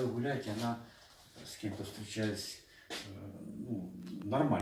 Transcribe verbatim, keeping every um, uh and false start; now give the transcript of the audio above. гулять, и она с кем-то встречаясь, ну, нормально.